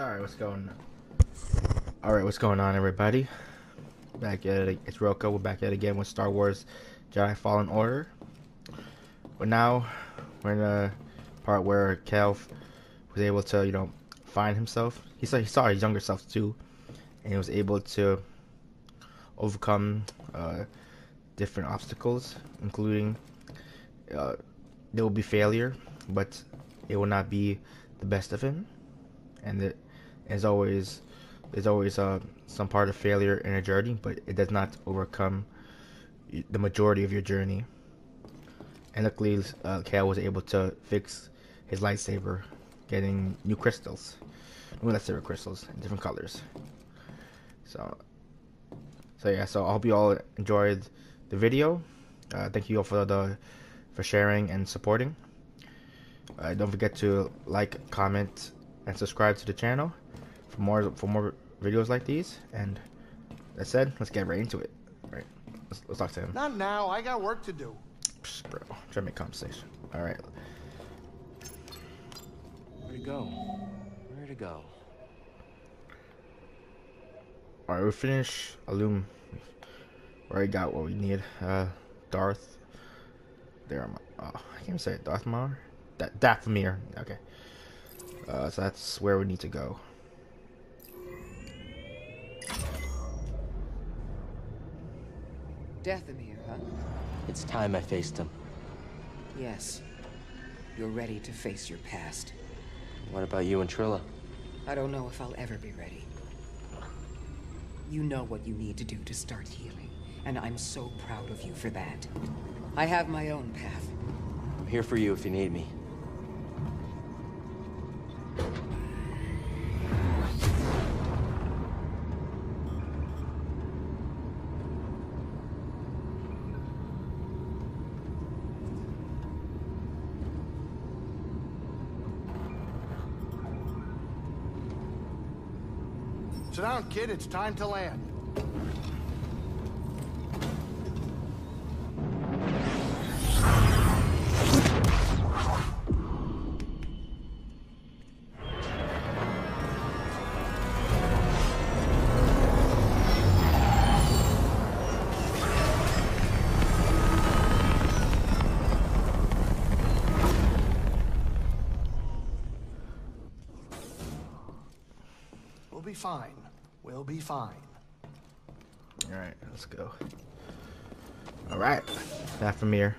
All right, what's going on, everybody? Back at it. It's RoKo. We're back at it again with Star Wars Jedi: Fallen Order. But now we're in a part where Cal was able to, you know, find himself. He saw his younger self too, and he was able to overcome different obstacles, including there will be failure, but it will not be the best of him. And there's always some part of failure in a journey, but it does not overcome the majority of your journey. And luckily, Cal was able to fix his lightsaber, getting new crystals, new lightsaber crystals in different colors. So yeah. So I hope you all enjoyed the video. Thank you all for sharing and supporting. Don't forget to like, comment, and subscribe to the channel for more videos like these. And that said, let's get right into it. All right, let's talk to him. Not now. I got work to do. Psst, bro, try to make conversation. All right. Where to go? All right, we finished Alum. We already got what we need. Darth. There, I can't even say it. Dathomir. Dathomir. Okay. So that's where we need to go. Dathomir, huh? It's time I faced him. Yes. You're ready to face your past. What about you and Trilla? I don't know if I'll ever be ready. You know what you need to do to start healing, and I'm so proud of you for that. I have my own path. I'm here for you if you need me. Sit down, kid. It's time to land. We'll be fine. We'll be fine. Alright, let's go. Alright. Dathomir.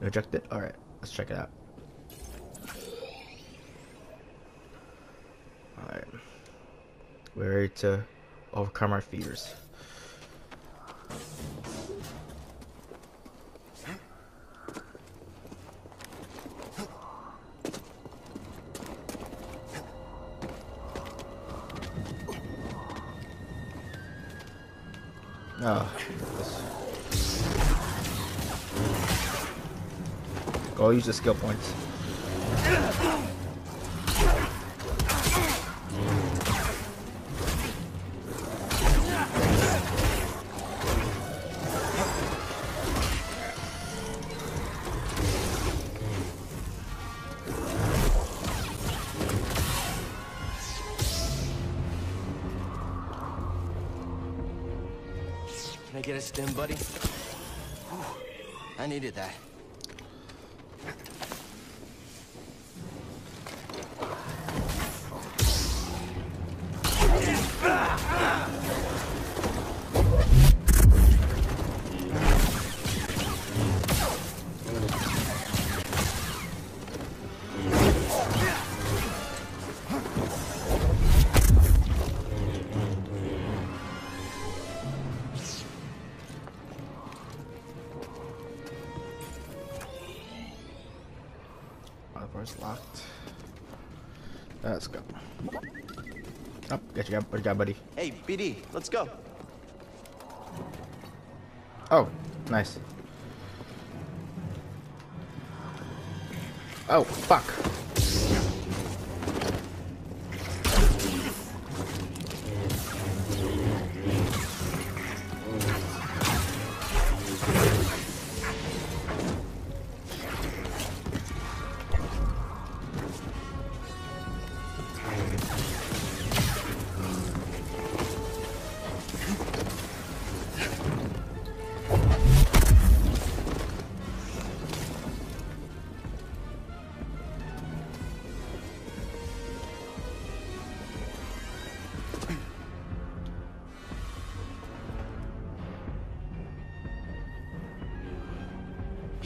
Reject it? Alright, let's check it out. Alright. We're ready to overcome our fears. Oh, go use the skill points. Get a stim, buddy. Whew, I needed that. Locked. Let's go. Oh, got you, buddy. Hey, BD, let's go. Oh, nice. Oh, fuck.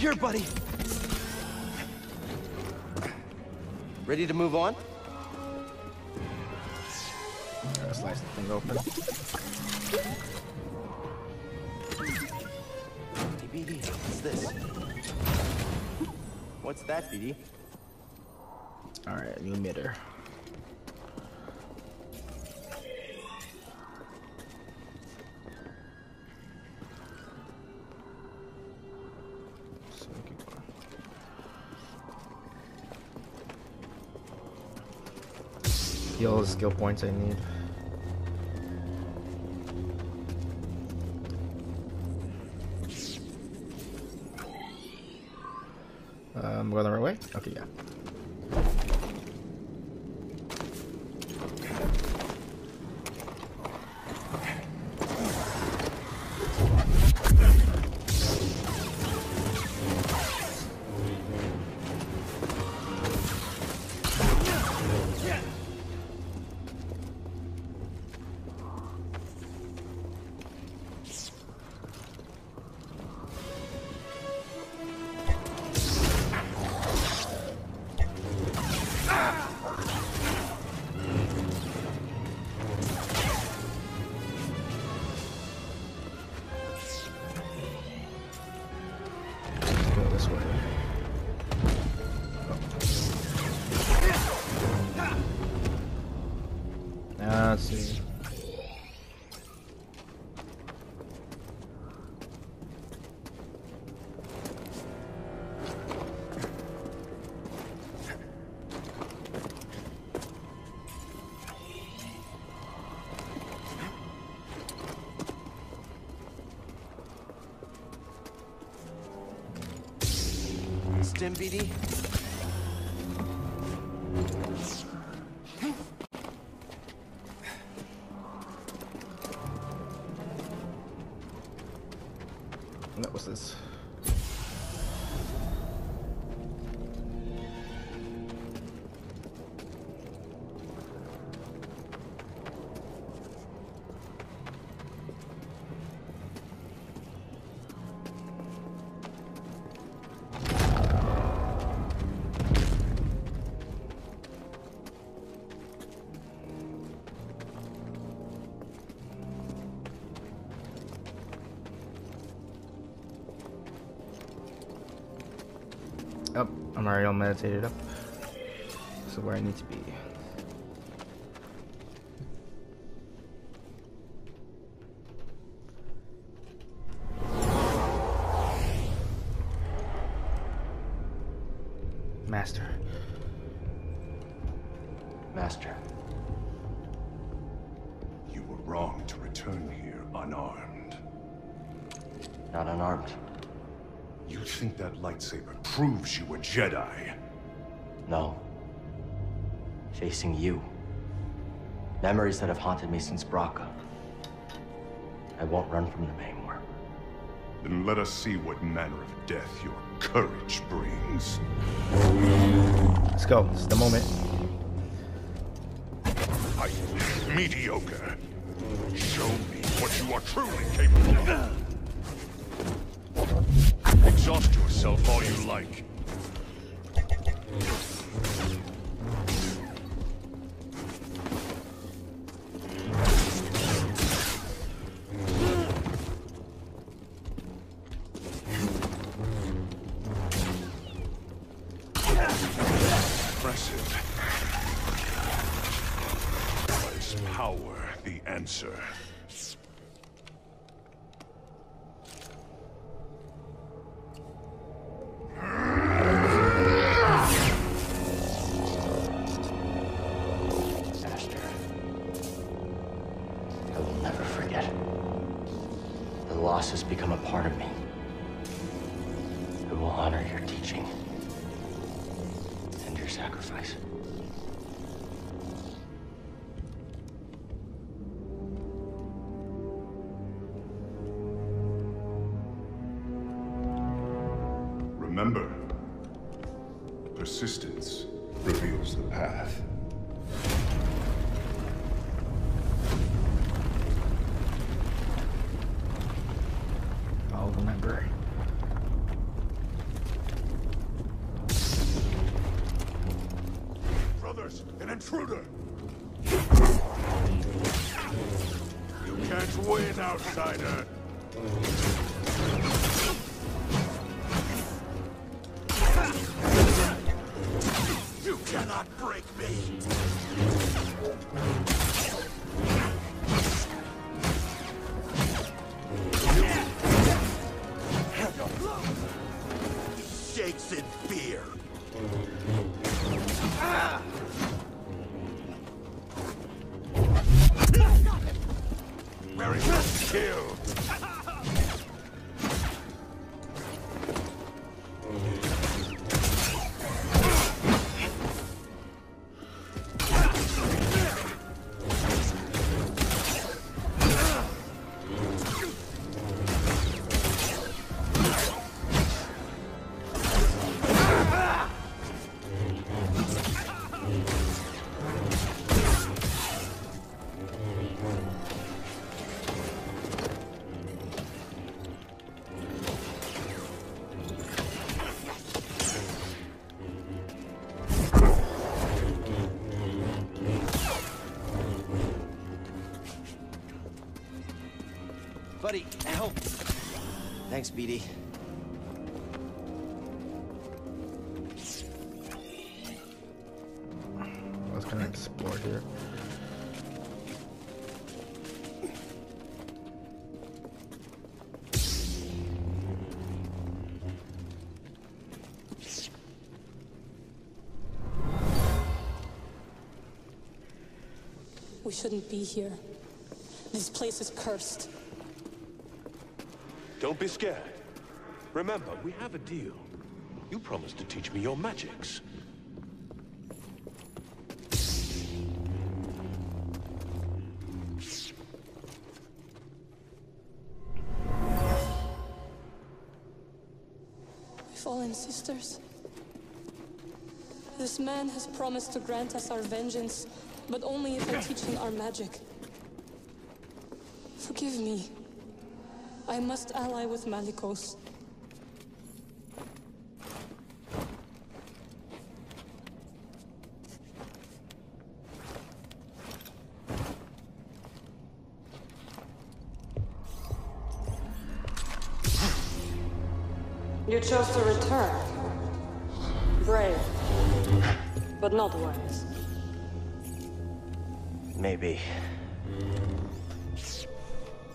Here, buddy. Ready to move on? Let's slice the thing open. Hey, BD, what's this? What's that, BD? Alright, new emitter. All the skill points I need. I'm going the right way? Okay, yeah. BD. What was this? I'm already all meditated up, so where I need to be. Master. You were wrong to return here unarmed. Not unarmed. You think that lightsaber proves you a Jedi? No. Facing you. Memories that have haunted me since Bracca. I won't run from them anymore. Then let us see what manner of death your courage brings. Let's go. This is the moment. I am mediocre. Show me what you are truly capable of. Exhaust yourself all you like. Impressive. But is power the answer? Remember, persistence reveals the path. I'll remember. intruder! You can't win, outsider! You cannot break me! Shakes in fear! Ah! Very good kill! Buddy, help! Thanks, BD. I was gonna explore here. We shouldn't be here. This place is cursed. Don't be scared. Remember, we have a deal. You promised to teach me your magics. Fallen sisters. This man has promised to grant us our vengeance, but only if I teach him our magic. Forgive me. I must ally with Malicos. You chose to return. Brave, but not wise. Maybe.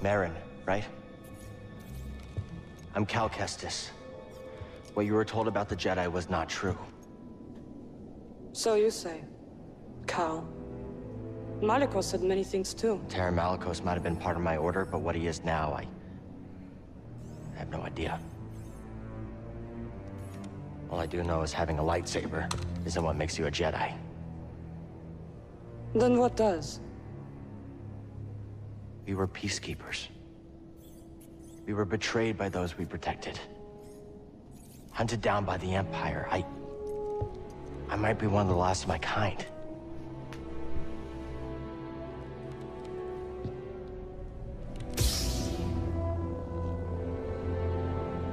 Marin, right? I'm Cal Kestis. What you were told about the Jedi was not true. So you say, Cal. Malicos said many things too. Taron Malicos might have been part of my order, but what he is now, I have no idea. All I do know is having a lightsaber isn't what makes you a Jedi. Then what does? We were peacekeepers. We were betrayed by those we protected. Hunted down by the Empire. I might be one of the last of my kind.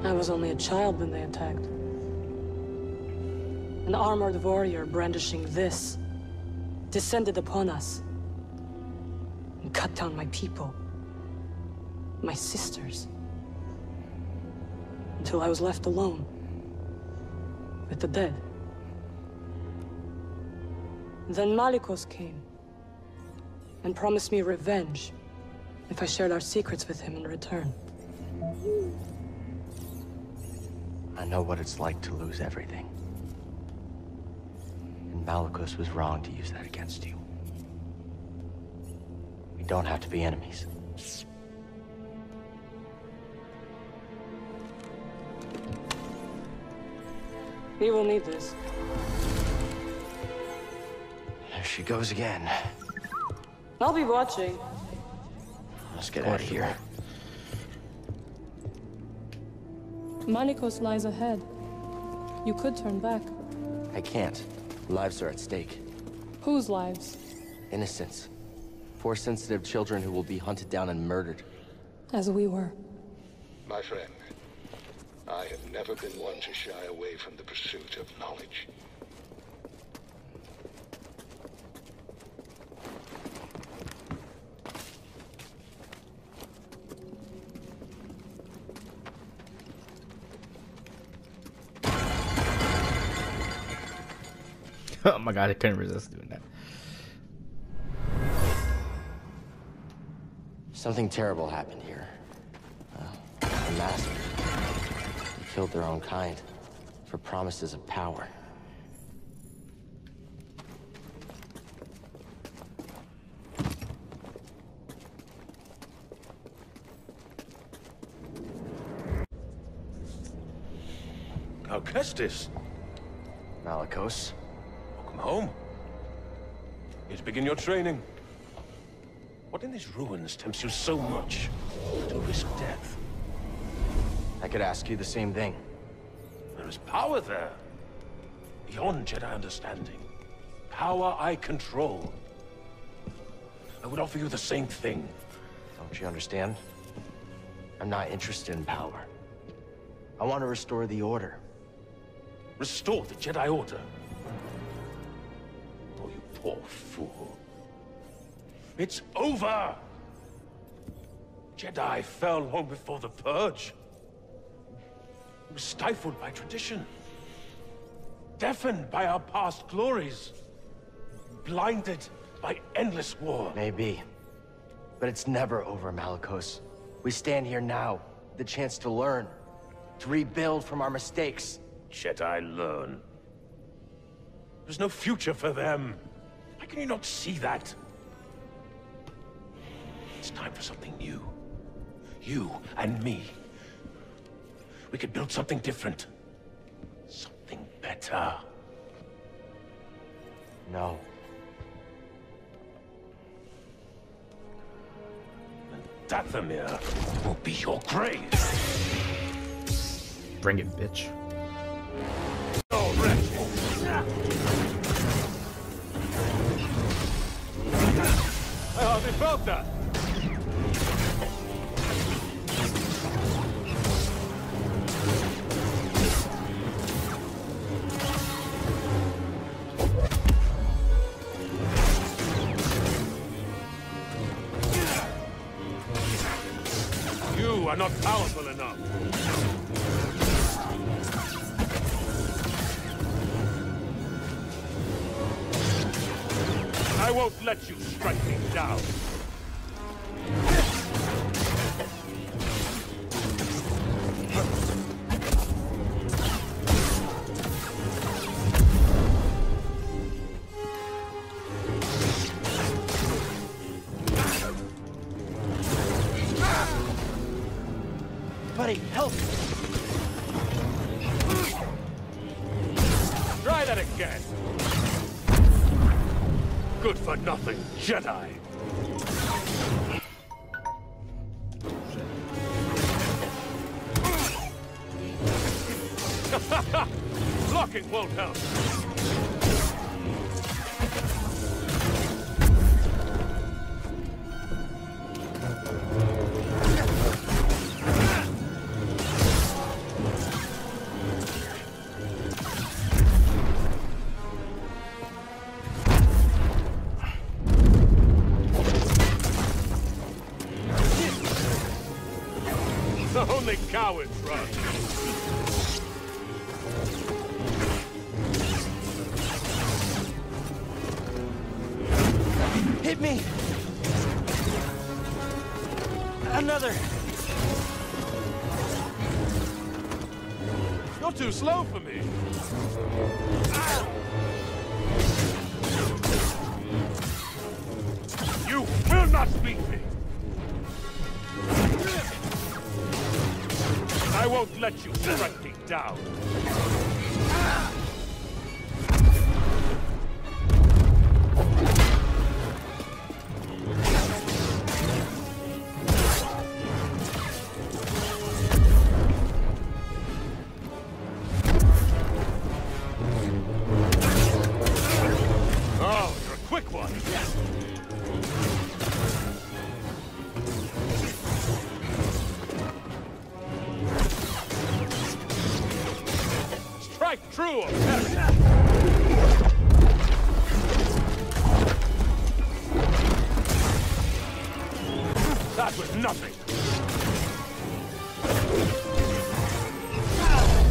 I was only a child when they attacked. An armored warrior brandishing this descended upon us and cut down my people, my sisters. Until I was left alone with the dead. Then Malicos came and promised me revenge if I shared our secrets with him in return. I know what it's like to lose everything. And Malicos was wrong to use that against you. We don't have to be enemies. We will need this. There she goes again. I'll be watching. Let's get out of here. Malicos lies ahead. You could turn back. I can't. Lives are at stake. Whose lives? Innocents. 4 sensitive children who will be hunted down and murdered. As we were. My friend. I have never been one to shy away from the pursuit of knowledge. Oh my god, I couldn't resist doing that. Something terrible happened here. A massacre. They killed their own kind for promises of power. Cal Kestis. Malicos. Welcome home. Here to begin your training. What in these ruins tempts you so much to risk death? I could ask you the same thing. There is power there. Beyond Jedi understanding. Power I control. I would offer you the same thing. Don't you understand? I'm not interested in power. I want to restore the Order. Restore the Jedi Order? Oh, you poor fool. It's over! Jedi fell long before the Purge. It was stifled by tradition. Deafened by our past glories. Blinded by endless war. Maybe. But it's never over, Malicos. We stand here now, the chance to learn. To rebuild from our mistakes. Jedi learn. There's no future for them. How can you not see that? It's time for something new. You and me. We could build something different. Something better. No. And Dathomir will be your grave. Bring it, bitch. I hardly felt that. You are not powerful enough. I won't let you strike me down. Buddy, help! Try that again. Good for nothing, Jedi! Blocking won't help! Only cowards run. Hit me. Another. You're too slow for me. Ow. You will not beat me. I won't let you strike me down. Oh, you're a quick one. True! That was nothing!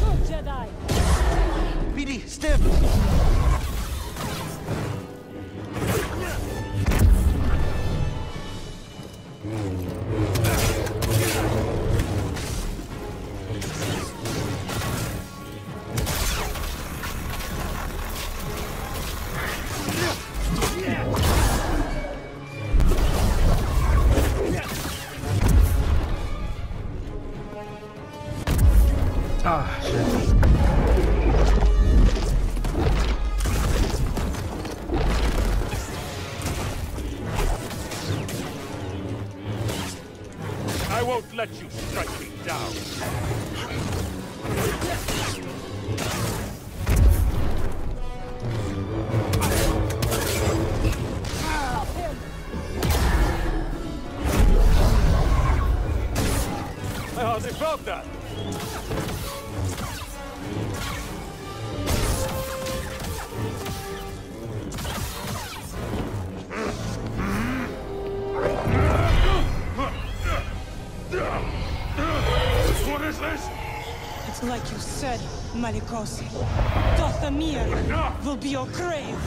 Go, Jedi! BD, stand! won't let you strike me down. Oh, they found that. Like you said, Malicos, Dathomir will be your grave.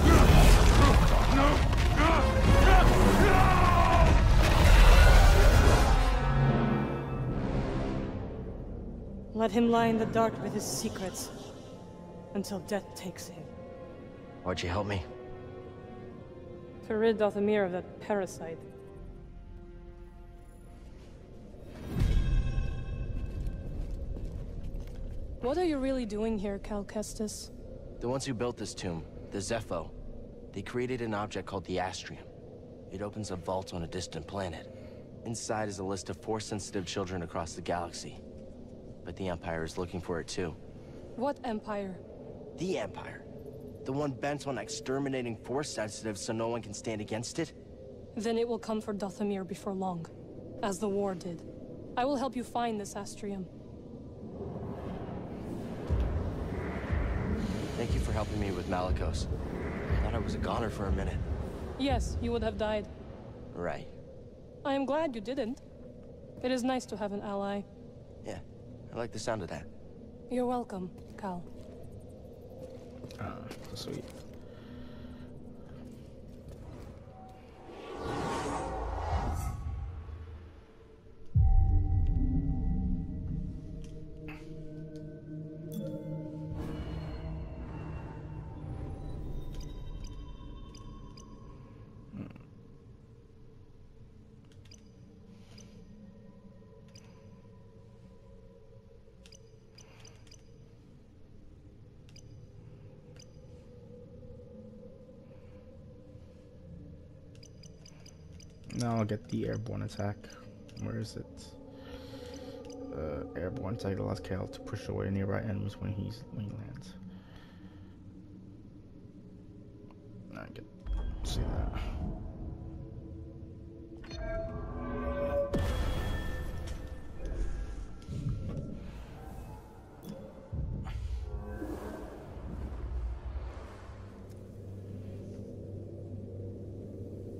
Let him lie in the dark with his secrets until death takes him. Why'd you help me? To rid Dathomir of that parasite. What are you really doing here, Cal Kestis? The ones who built this tomb, the Zeffo, they created an object called the Astrium. It opens a vault on a distant planet. Inside is a list of 4 sensitive children across the galaxy. But the Empire is looking for it too. What Empire? The Empire. The one bent on exterminating Force sensitives so no one can stand against it? Then it will come for Dathomir before long, as the war did. I will help you find this Astrium. Thank you for helping me with Malicos. I thought I was a goner for a minute. Yes, you would have died. Right. I am glad you didn't. It is nice to have an ally. Yeah, I like the sound of that. You're welcome, Cal. Sweet. Now I'll get the airborne attack. Where is it? Airborne attack allows Cal to push away nearby enemies when he lands. I can see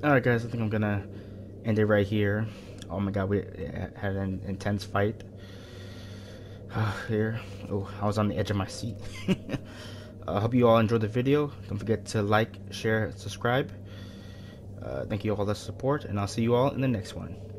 that. Alright guys, I think I'm gonna end it right here. Oh my god, we had an intense fight here. Oh, I was on the edge of my seat. I hope you all enjoyed the video. Don't forget to like, share, subscribe. Thank you all for the support, and I'll see you all in the next one.